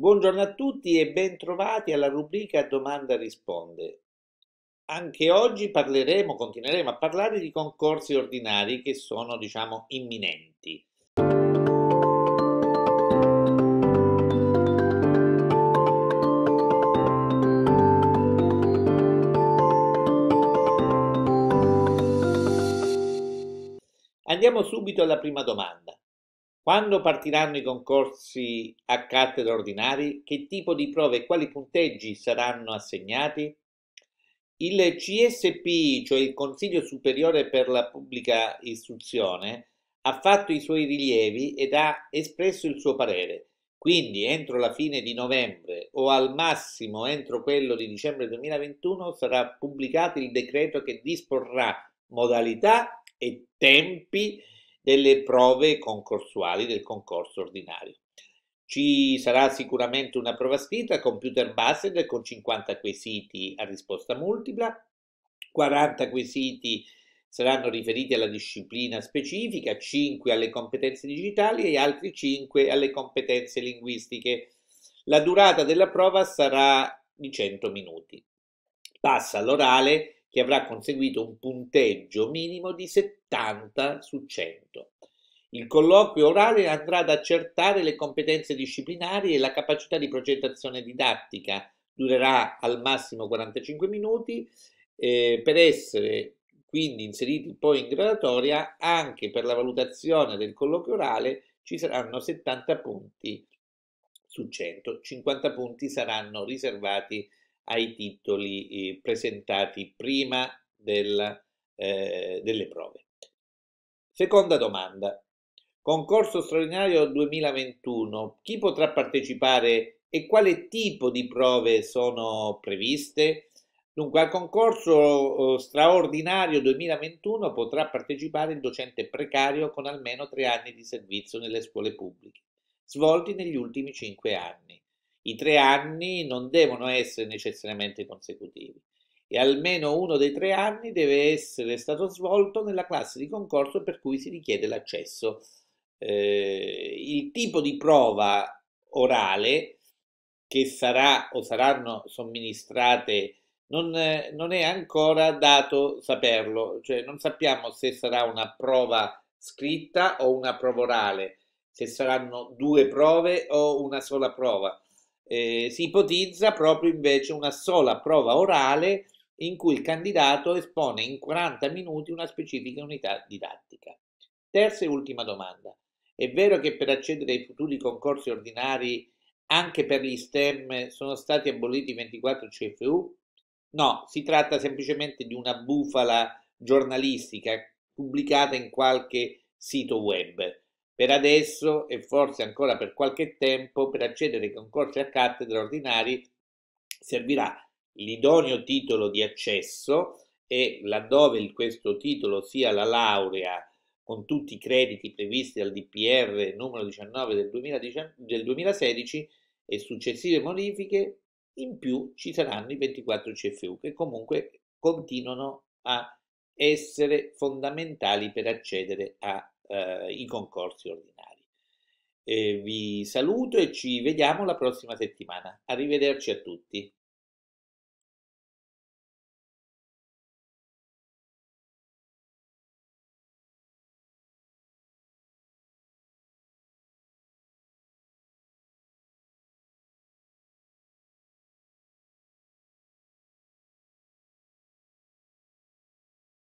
Buongiorno a tutti e bentrovati alla rubrica Domanda risponde. Anche oggi continueremo a parlare di concorsi ordinari che sono, diciamo, imminenti. Andiamo subito alla prima domanda. Quando partiranno i concorsi a cattedra ordinari? Che tipo di prove e quali punteggi saranno assegnati? Il CSP, cioè il Consiglio Superiore per la Pubblica Istruzione, ha fatto i suoi rilievi ed ha espresso il suo parere. Quindi entro la fine di novembre o al massimo entro quello di dicembre 2021 sarà pubblicato il decreto che disporrà modalità e tempi delle prove concorsuali del concorso ordinario. Ci sarà sicuramente una prova scritta computer based con 50 quesiti a risposta multipla, 40 quesiti saranno riferiti alla disciplina specifica, 5 alle competenze digitali e altri 5 alle competenze linguistiche. La durata della prova sarà di 100 minuti. Passa l'orale, che avrà conseguito un punteggio minimo di 70 su 100. Il colloquio orale andrà ad accertare le competenze disciplinari e la capacità di progettazione didattica. Durerà al massimo 45 minuti per essere quindi inseriti poi in graduatoria. Anche per la valutazione del colloquio orale ci saranno 70 punti su 100, 50 punti saranno riservati ai titoli presentati prima delle prove. Seconda domanda. Concorso straordinario 2021. Chi potrà partecipare e quale tipo di prove sono previste? Dunque, al concorso straordinario 2021 potrà partecipare il docente precario con almeno 3 anni di servizio nelle scuole pubbliche, svolti negli ultimi 5 anni. I 3 anni non devono essere necessariamente consecutivi e almeno uno dei 3 anni deve essere stato svolto nella classe di concorso per cui si richiede l'accesso. Il tipo di prova orale che sarà o saranno somministrate non è ancora dato saperlo, cioè non sappiamo se sarà una prova scritta o una prova orale, se saranno 2 prove o una sola prova. Si ipotizza proprio invece una sola prova orale in cui il candidato espone in 40 minuti una specifica unità didattica. Terza e ultima domanda. È vero che per accedere ai futuri concorsi ordinari anche per gli STEM sono stati aboliti 24 CFU? No, si tratta semplicemente di una bufala giornalistica pubblicata in qualche sito web. Per adesso e forse ancora per qualche tempo, per accedere ai concorsi a cattedra ordinari servirà l'idoneo titolo di accesso e, laddove questo titolo sia la laurea con tutti i crediti previsti dal DPR numero 19 del 2016 e successive modifiche, in più ci saranno i 24 CFU che comunque continuano a essere fondamentali per accedere ai concorsi ordinari. Vi saluto e ci vediamo la prossima settimana. Arrivederci a tutti.